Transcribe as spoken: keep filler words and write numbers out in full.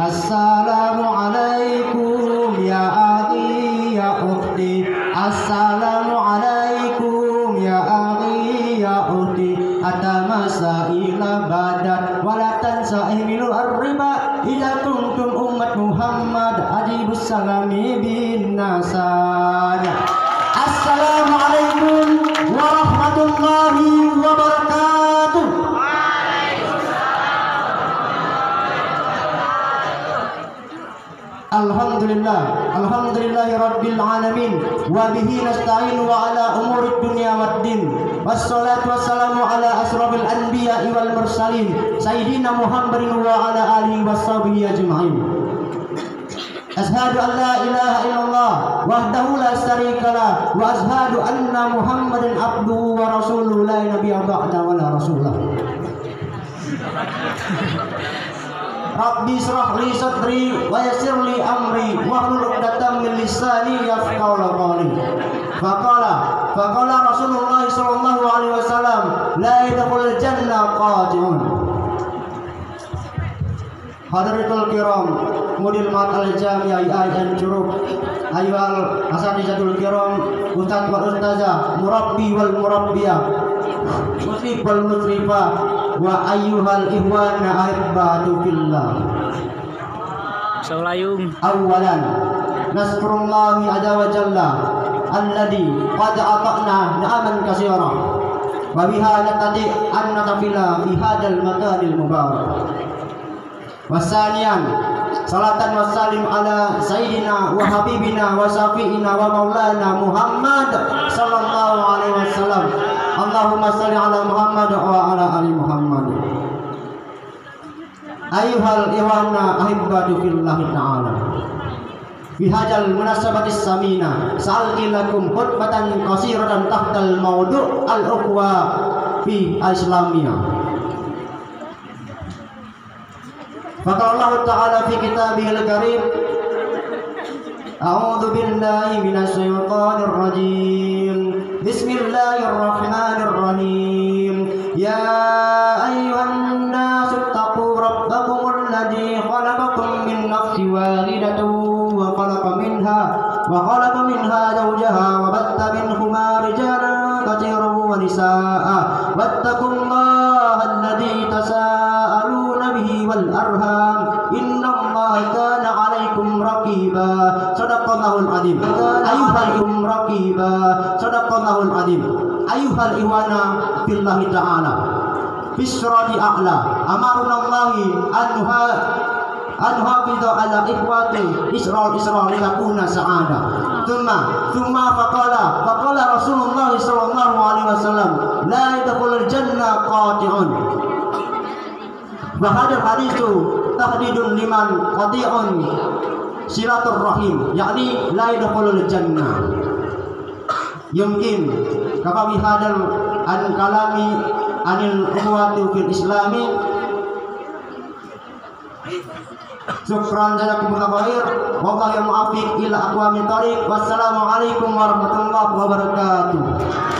Assalamualaikum ya akhi ya ukhti. Assalamualaikum ya akhi ya ukhti. Atamasa ila badat walatan sa'ihmilu ar-riba ila kuntum ummat Muhammad ajibus salami bin nasanya. Assalamualaikum warahmatullahi wabarakatuh. Alhamdulillah, alhamdulillahirabbil alamin, wa bihi nasta'inu wa ala umurid dunya waddin, wassalatu wassalamu ala asrofil anbiya'i wal mursalin sayyidina Muhammadin wa ala alihi washabihi ajma'in. Ashhadu an la ilaha illallah wahdahu la syarika lah wa ashhadu anna Muhammadan abduhu wa rasuluhu la nabiyya ba'da wa la rasulullah. Rabbi israh li sadri wa yassir li amri wahlul 'uqdatam min lisani yafqahu qawli. Faqala faqala Rasulullah sallallahu alaihi wasallam la yadkhulul jannah qati'un. Hadiratul kiram, mudil matal jamiah ayat juruk aywal asatizatul kiram, ustaz wal ustazah, murabbi wal murabbiyah, musrif wal musrifah, wa ayyuhal ihwana ahibbatu fillah. Saulayung awalan nasrullahi azza wa jalla alladhi qad ata'na ni'aman katsira wa biha natadi an natafila fi hadal makanil mubarak. Wasanian salatan wassalim ala sayyidina wa habibina wa syafi'ina wa maulana Muhammad sallallahu alaihi wasallam. Allahumma salli ala Muhammad wa ala ali Muhammad. Ayyuhal iwana ahibbatu fillahi ta'ala. Fi hadzal munasabatis samina sa'alti lakum khutbatan qasiratan tahtal mawdu' al-uqwa fi islamiyah. Faqala Allah Ta'ala fi kitabihil karim, a'udzu billahi minasy syaithanir rajim. Bismillahirrahmanirrahim. Ya ayyuhan nasu taqu rabbakumul ladzi khalaqakum min nafsin wahidatin wa khalaqa minha wa khalaqa minha zawjaha wa batta minhuma rijalan katsiran wa nisaa'a wattaqullaha alladzi tasaaluna bihi wal arham ayuhal raqiba sadaqallahul azim. Ayuhal iwana billahi ta'ala bisradi a'la amarunallahi anha anha bidha ala ikhwati isra'il isra'il lakuna sa'ada thumma thumma faqala faqala Rasulullah sallallahu alaihi wasallam la yadkhulul jannah qati'un. Wa hadal haditsu tahdidun liman qati'un silaturrahim, yakni la yadkhulul jannah. Yumkin kama bihadal an kalami anil umwati fil islami. Syukran jazakumullahu khair, wallahu muwaffiq ila aqwamit thariq. Wassalamualaikum warahmatullahi wabarakatuh.